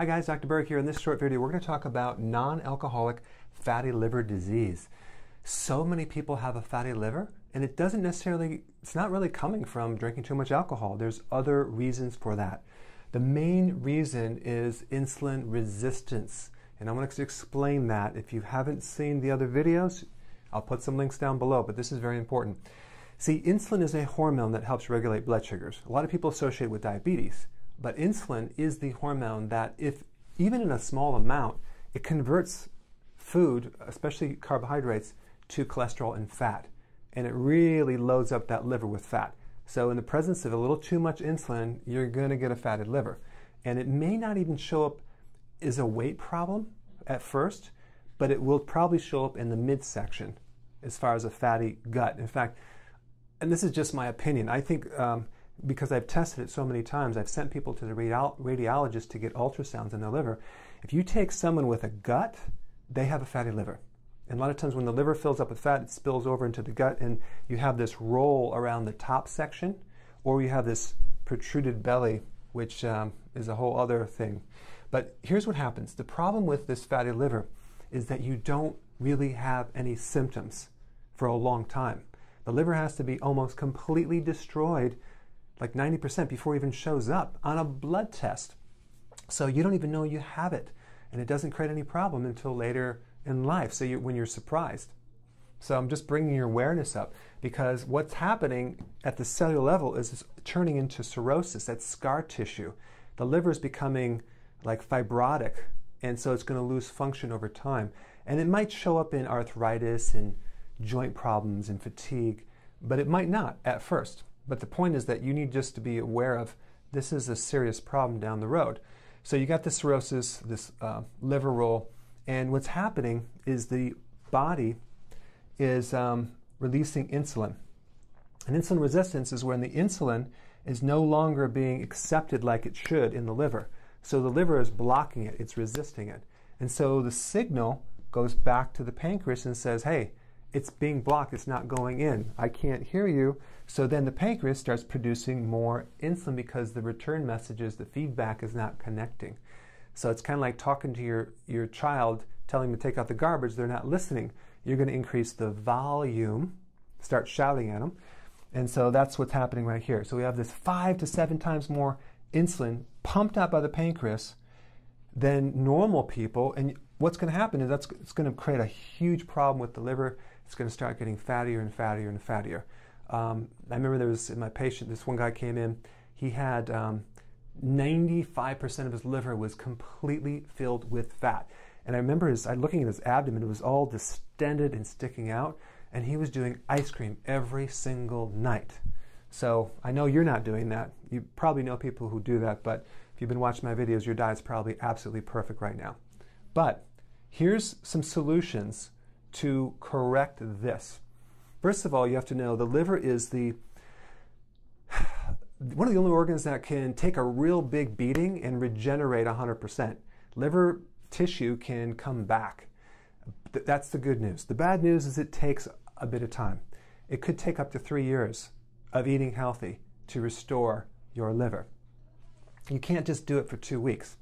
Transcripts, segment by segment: Hi guys, Dr. Berg here. In this short video, we're going to talk about non-alcoholic fatty liver disease. So many people have a fatty liver, and it doesn't necessarily, it's not really coming from drinking too much alcohol. There's other reasons for that. The main reason is insulin resistance, and I'm going to explain that. If you haven't seen the other videos, I'll put some links down below, but this is very important. See, insulin is a hormone that helps regulate blood sugars. A lot of people associate it with diabetes. But insulin is the hormone that, if even in a small amount, it converts food, especially carbohydrates, to cholesterol and fat. And it really loads up that liver with fat. So in the presence of a little too much insulin, you're going to get a fatty liver. And it may not even show up as a weight problem at first, but it will probably show up in the midsection as far as a fatty gut. In fact, and this is just my opinion, I think because I've tested it so many times, I've sent people to the radiologist to get ultrasounds in their liver. If you take someone with a gut, they have a fatty liver. And a lot of times when the liver fills up with fat, it spills over into the gut, and you have this roll around the top section, or you have this protruded belly, which is a whole other thing. But here's what happens. The problem with this fatty liver is that you don't really have any symptoms for a long time. The liver has to be almost completely destroyed, like 90%, before it even shows up on a blood test. So you don't even know you have it, and it doesn't create any problem until later in life, so when you're surprised. So I'm just bringing your awareness up, because what's happening at the cellular level is it's turning into cirrhosis, that's scar tissue. The liver is becoming like fibrotic, and so it's going to lose function over time. And it might show up in arthritis and joint problems and fatigue, but it might not at first. But the point is that you need just to be aware of this is a serious problem down the road. So you got the cirrhosis, this liver roll, and what's happening is the body is releasing insulin. And insulin resistance is when the insulin is no longer being accepted like it should in the liver. So the liver is blocking it, it's resisting it. And so the signal goes back to the pancreas and says, hey, it's being blocked, it's not going in, I can't hear you. So then the pancreas starts producing more insulin because the return messages, the feedback is not connecting. So it's kind of like talking to your child, telling them to take out the garbage, they're not listening. You're going to increase the volume, start shouting at them. And so that's what's happening right here. So we have this 5 to 7 times more insulin pumped out by the pancreas than normal people. And what's going to happen is it's going to create a huge problem with the liver. It's going to start getting fattier and fattier and fattier. I remember there was in my patient, this one guy came in, he had 95% of his liver was completely filled with fat. And I remember looking at his abdomen, it was all distended and sticking out, and he was doing ice cream every single night. So I know you're not doing that. You probably know people who do that, but if you've been watching my videos, your diet's probably absolutely perfect right now. But here's some solutions to correct this. First of all, you have to know the liver is one of the only organs that can take a real big beating and regenerate 100%. Liver tissue can come back. That's the good news. The bad news is it takes a bit of time. It could take up to 3 years of eating healthy to restore your liver. You can't just do it for 2 weeks.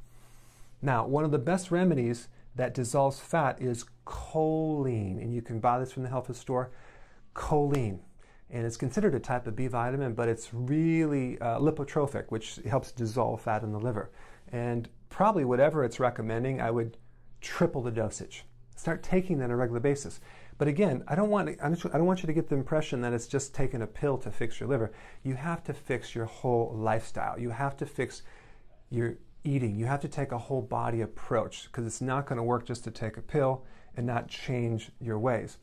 Now, one of the best remedies that dissolves fat is choline, and you can buy this from the health food store. Choline, and it's considered a type of B vitamin, but it's really lipotrophic, which helps dissolve fat in the liver. And probably whatever it's recommending, I would triple the dosage. Start taking that on a regular basis. But again, I don't want you to get the impression that it's just taking a pill to fix your liver. You have to fix your whole lifestyle. You have to fix your eating. You have to take a whole body approach, because it's not going to work just to take a pill and not change your ways.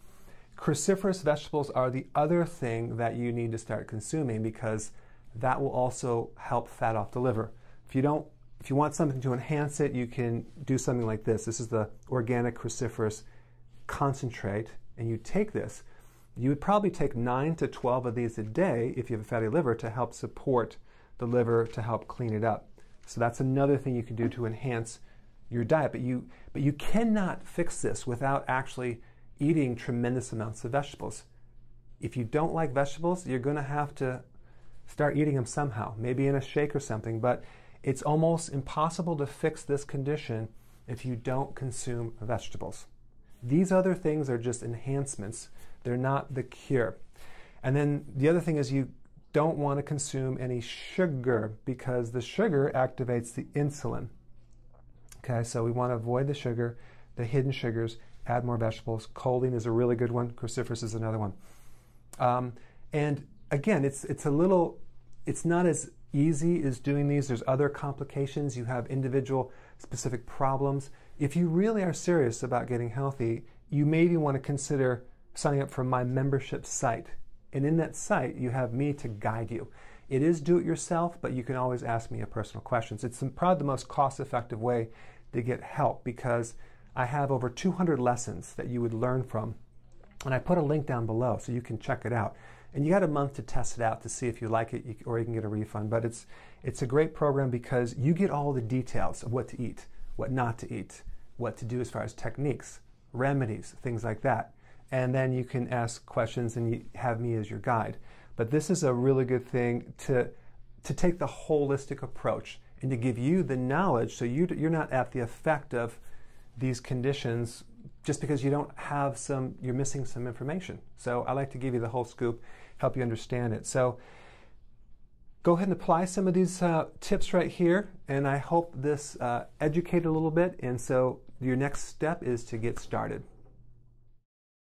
Cruciferous vegetables are the other thing that you need to start consuming, because that will also help fat off the liver. If you want something to enhance it, you can do something like this. This is the organic cruciferous concentrate, and you take this. You would probably take 9 to 12 of these a day if you have a fatty liver, to help support the liver, to help clean it up. So that's another thing you can do to enhance your diet. But you cannot fix this without actually eating tremendous amounts of vegetables. If you don't like vegetables, you're going to have to start eating them somehow, maybe in a shake or something, but It's almost impossible to fix this condition if you don't consume vegetables. These other things are just enhancements. They're not the cure. And then the other thing is you don't want to consume any sugar because the sugar activates the insulin. Okay, so we want to avoid the sugar, the hidden sugars, add more vegetables. Choline is a really good one. Cruciferous is another one. And again, it's not as easy as doing these. There's other complications. You have individual specific problems. If you really are serious about getting healthy, you maybe want to consider signing up for my membership site. And in that site, you have me to guide you. It is do-it-yourself, but you can always ask me personal questions. It's probably the most cost-effective way to get help because I have over 200 lessons that you would learn from. And I put a link down below so you can check it out. And you got a month to test it out to see if you like it, or you can get a refund. But it's a great program because you get all the details of what to eat, what not to eat, what to do as far as techniques, remedies, things like that. And then you can ask questions and you have me as your guide. But this is a really good thing to take the holistic approach and to give you the knowledge so you're not at the effect of these conditions just because you don't have some, you're missing some information. So I like to give you the whole scoop, help you understand it. So go ahead and apply some of these tips right here, and I hope this educated a little bit, and so your next step is to get started.